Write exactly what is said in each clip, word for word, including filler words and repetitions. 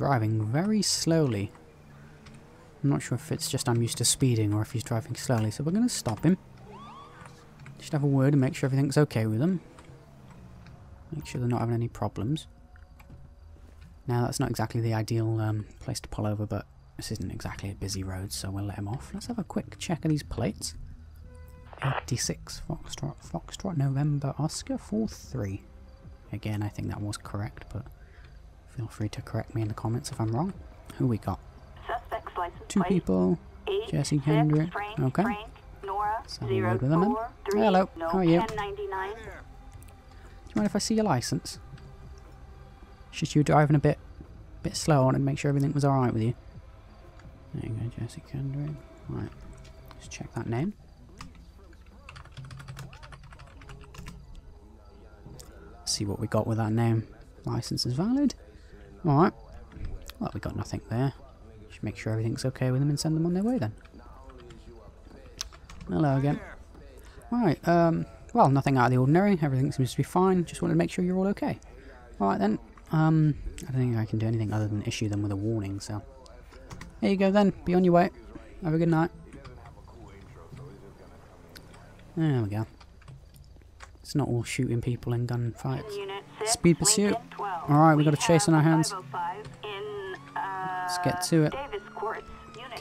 driving very slowly. I'm not sure if it's just I'm used to speeding or if he's driving slowly, so we're going to stop him. Just have a word and make sure everything's okay with them. Make sure they're not having any problems. Now, that's not exactly the ideal um, place to pull over, but this isn't exactly a busy road, so we'll let him off. Let's have a quick check of these plates. eighty-six, Foxtrot, Foxtrot, November, Oscar, four three. Again, I think that was correct, but feel free to correct me in the comments if I'm wrong. Who we got? Suspect's license Two plate. people. Eight, Jesse Hendrick. Okay. Frank, Nora, so zero, with them four, three, Hello, no, how are you? ten ninety-nine. Do you mind if I see your license? Just you were driving a bit, bit slow on it, make sure everything was alright with you. There you go, Jesse Hendrick. Right, let's check that name. See what we got with that name. License is valid. Alright. Well, we got nothing there. Just make sure everything's okay with them and send them on their way then. Hello again. Alright, um, well, nothing out of the ordinary. Everything seems to be fine. Just wanted to make sure you're all okay. Alright then. Um, I don't think I can do anything other than issue them with a warning, so. There you go then. Be on your way. Have a good night. There we go. It's not all shooting people and gunfights. Speed pursuit. Alright, we've got a chase on our hands. Let's get to it.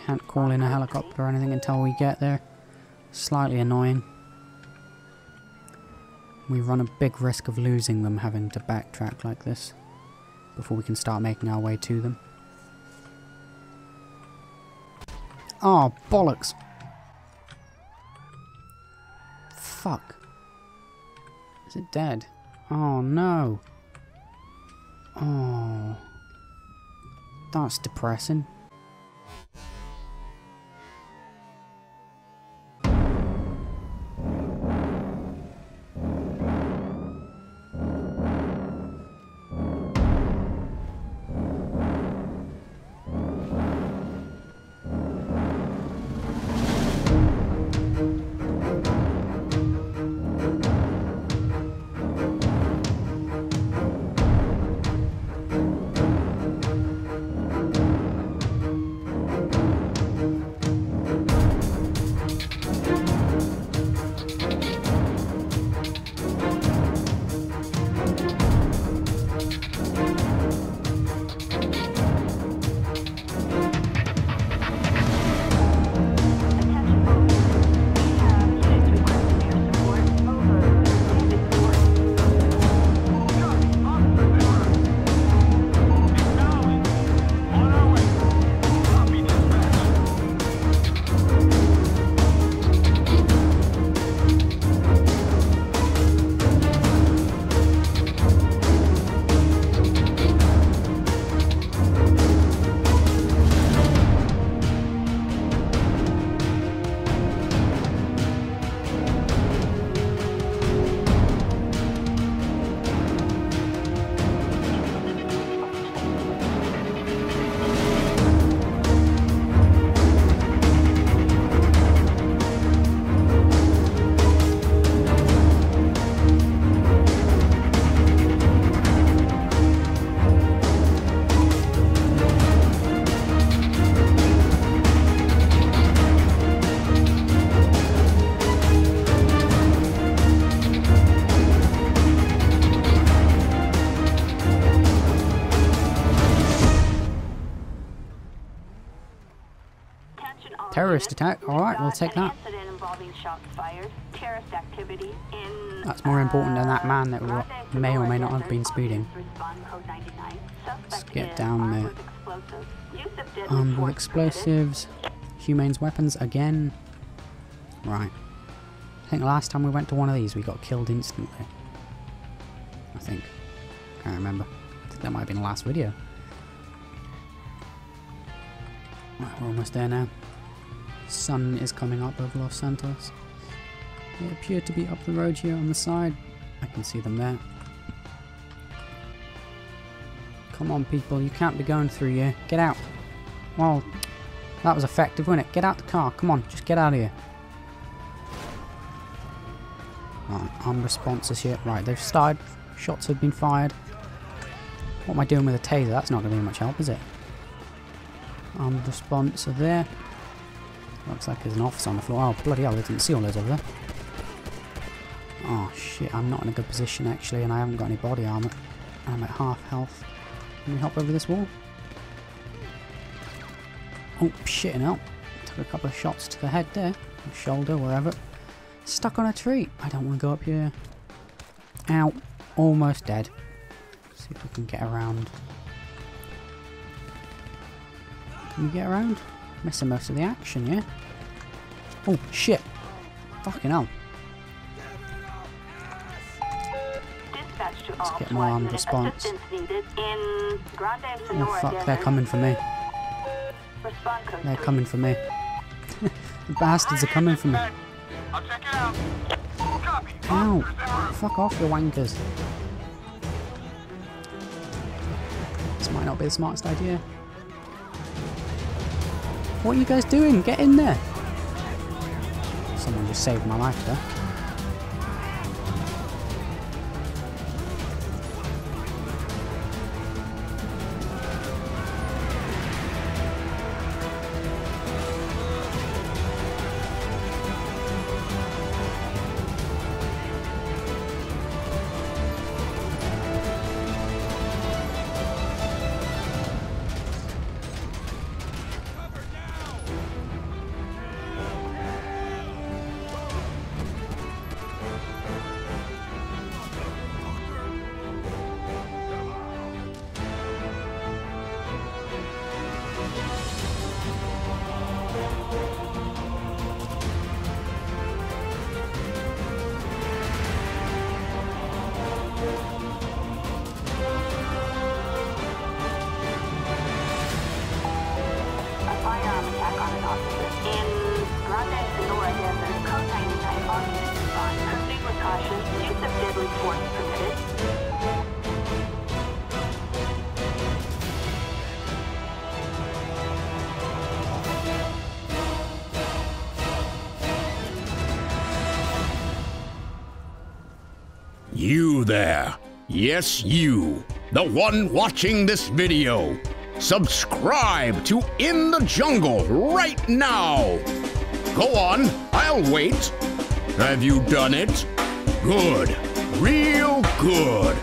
Can't call in a helicopter or anything until we get there. Slightly annoying. We run a big risk of losing them having to backtrack like this before we can start making our way to them. Oh, bollocks. Fuck. Is it dead? Oh no. Oh. That's depressing. Terrorist attack. Alright, we'll take that. That's more important than that man that may or may not have been speeding. Let's get down there. Armed with explosives. Humane weapons again. Right. I think last time we went to one of these we got killed instantly. I think. Can't remember. I think that might have been the last video. Right, we're almost there now. Sun is coming up over Los Santos. They appear to be up the road here on the side. I can see them there. Come on people, you can't be going through here. Get out. Well, that was effective, wasn't it? Get out the car, come on, just get out of here. Right, armed responses here. Right, they've started. Shots have been fired. What am I doing with a taser? That's not going to be much help, is it? Armed response are there. Looks like there's an officer on the floor. Oh, bloody hell, I didn't see all those over there. Oh, shit, I'm not in a good position, actually, and I haven't got any body armor. I'm at half health. Can we hop over this wall? Oh, shit, no. Took a couple of shots to the head there. Shoulder, wherever. Stuck on a tree. I don't want to go up here. Ow. Almost dead. Let's see if we can get around. Can we get around? Missing most of the action, yeah? Oh, shit. Fucking hell. Let's get my armed response. Oh fuck, they're coming for me. They're coming for me. The bastards are coming for me. Ow! Fuck off, you wankers. This might not be the smartest idea. What are you guys doing? Get in there! Someone just saved my life there. You there. Yes, you. The one watching this video. Subscribe to In the Jungle right now. Go on, I'll wait. Have you done it? Good. Real good.